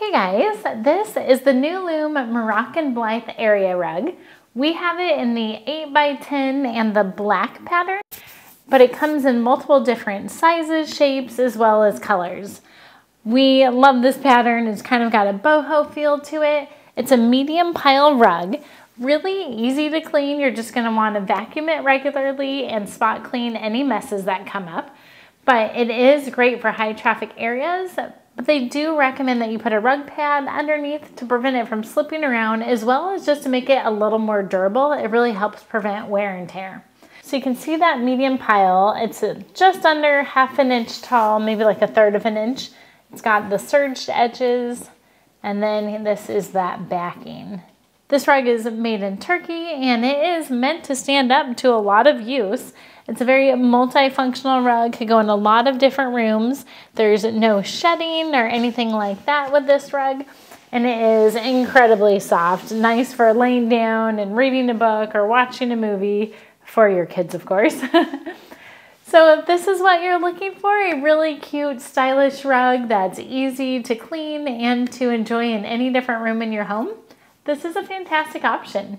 Hey guys, this is the nuLOOM Moroccan Blythe area rug. We have it in the 8x10 and the black pattern, but it comes in multiple different sizes, shapes, as well as colors. We love this pattern. It's kind of got a boho feel to it. It's a medium pile rug, really easy to clean. You're just gonna wanna vacuum it regularly and spot clean any messes that come up. But it is great for high traffic areas, but they do recommend that you put a rug pad underneath to prevent it from slipping around, as well as just to make it a little more durable. It really helps prevent wear and tear. So you can see that medium pile, it's just under half an inch tall, maybe like a third of an inch. It's got the serged edges, and then this is that backing. This rug is made in Turkey, and it is meant to stand up to a lot of use. It's a very multifunctional rug, could go in a lot of different rooms. There's no shedding or anything like that with this rug. And it is incredibly soft, nice for laying down and reading a book or watching a movie, for your kids, of course. So if this is what you're looking for, a really cute, stylish rug that's easy to clean and to enjoy in any different room in your home, this is a fantastic option.